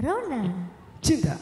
Rona Cinta.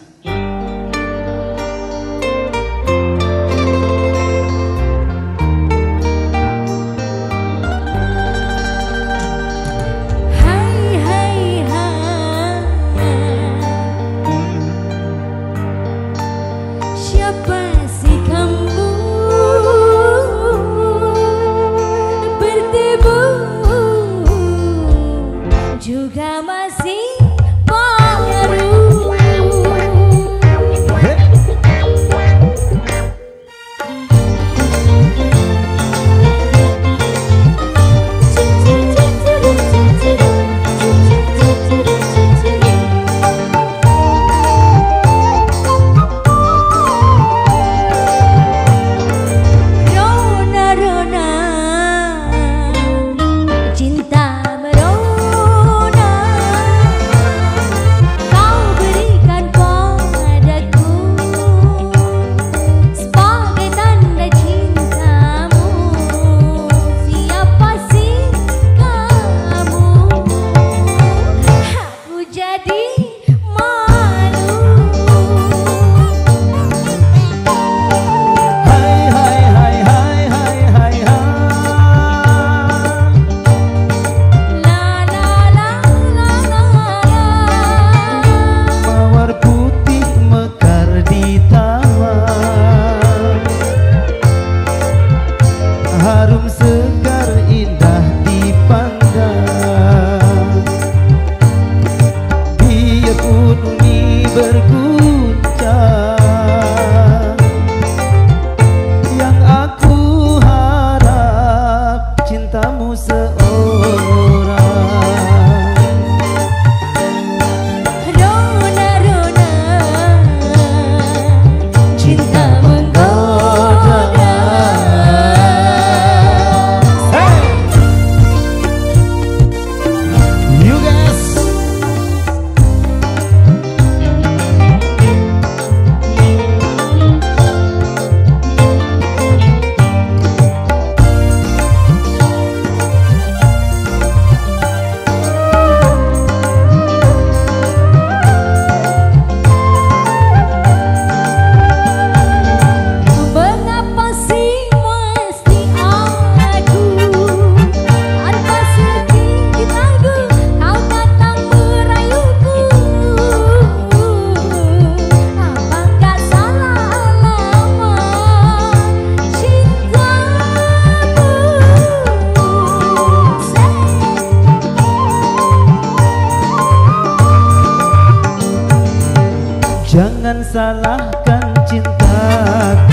Jangan salahkan cintaku,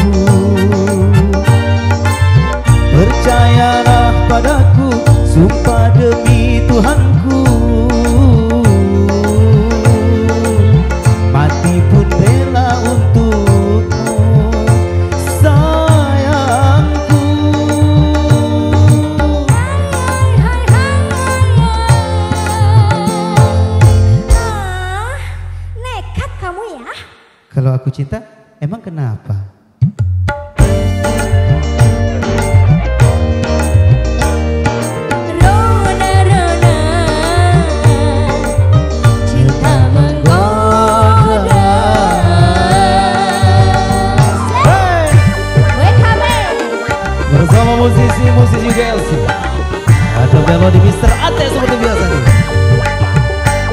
percayalah padaku, sumpah demi Tuhanku, mati pun rela untukmu, sayangku. Nekat kamu ya. Kalau aku cinta, emang kenapa? Bersama musisi-musisi GLC, ada melodi Mr. Ate seperti biasa nih.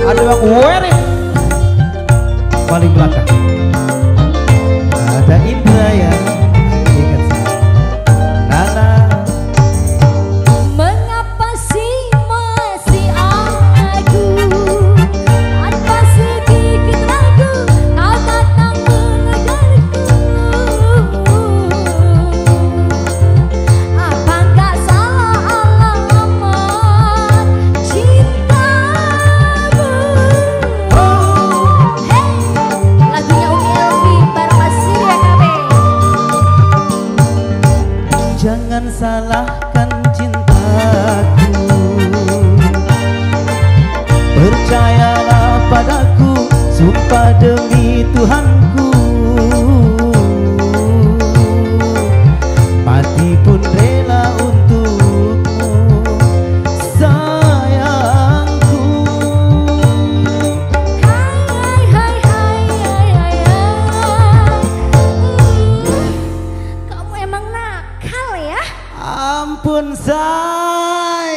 Ada Bang Were paling belakang. Ada Indra ya, ingat saya. Nana, mengapa sih masih aku? Apa sedikit ragu kau datang mengejarku? Apa enggak salah alamat cintamu? Oh. Hey, lagunya Umi Parmasi. Jangan salahkan cintaku, percayalah padaku, sumpah demi Tuhanku, mati pun rela untukmu, sayangku. Hai, hai, Ampun saya.